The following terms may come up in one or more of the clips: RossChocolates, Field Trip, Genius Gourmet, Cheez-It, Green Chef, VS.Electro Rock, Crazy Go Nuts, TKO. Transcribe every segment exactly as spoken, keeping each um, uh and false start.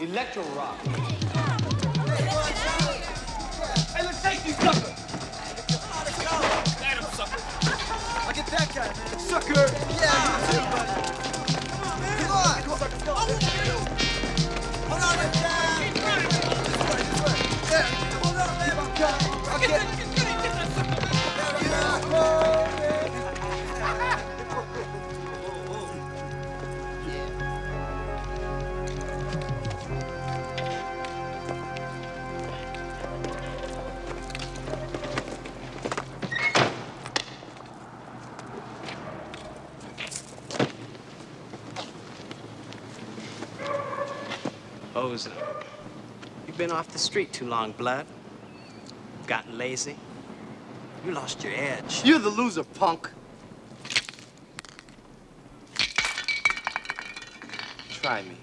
Electro Rock. Hey, let's take you, sucker! Let him, sucker! I get that guy, man. Sucker! Yeah, you too, buddy. Come on, man. Come on. Come on, sucker. Come on. Hold on, man. Keep running. This way, this way. Yeah. Hold on, man. I'm coming. I'll get it. Get it, get it, sucker. Bozo, you've been off the street too long, blood. Gotten lazy. You lost your edge. You're the loser, punk. Try me.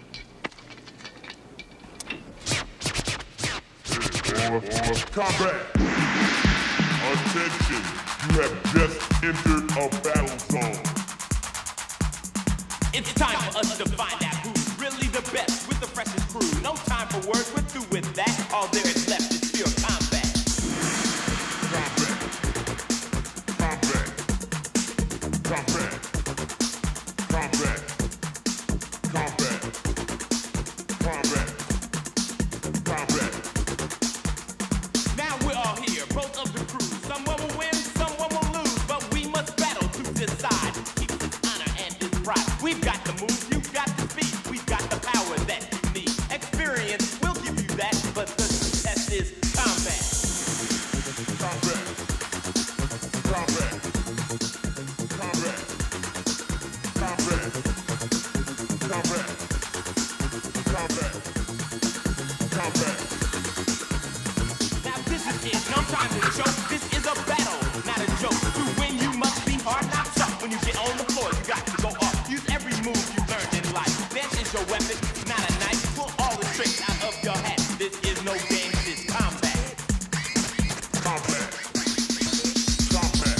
Combat! Attention, you have just entered a battle zone. It's time for us to find out who's really the best with the freshest crew. No time for words, we're through with that. All there is left is pure combat. Combat. Combat. Combat. Combat. Combat. Combat. Now we're all here, both of the crew. Someone will win, someone will lose, but we must battle to decide who keeps his honor and his pride. We've got the moves, you've got the speed, we've got the power that you need. Experience will give you that, but the test is combat. Combat. Combat. Combat. Combat. Combat. Combat. Combat. Now this is it. No time to choke. This is a battle, not a joke. To win, you must be hard knocked up. When you get on the floor, you got to go off. Use every move you learned in life. Bench is your weapon, not a knife. Pull all the tricks out of your hat. This is no game. This is combat. Combat. Combat,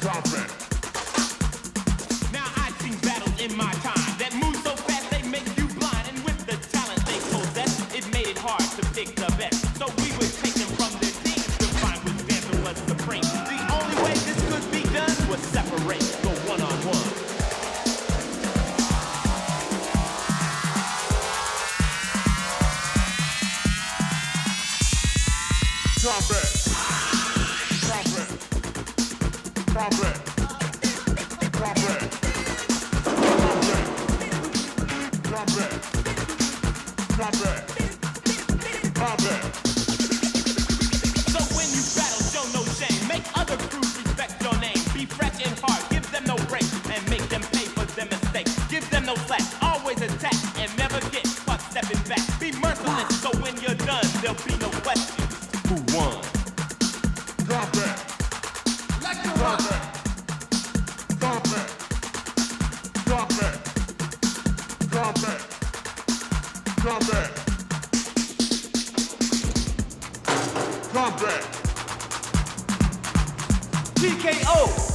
combat, combat. Now I've seen battles in my time that move so fast they make you blind, and with the talent they possess, it made it hard to pick the best. So we would take them from their teams to find which dancer was supreme. The only way this could be done was separate, go one on one. Combat. Combat. Combat. Combat. Combat. Combat. Combat. So when you battle, show no shame. Make other crews respect your name. Be fresh and hard. Give them no break and make them pay for their mistakes. Give them no slack. Always attack and never get caught stepping back. Be merciless, so when you're done, there'll be no question. Who won? Combat. Combat. Combat. Combat. Combat. Combat. Combat. T K O.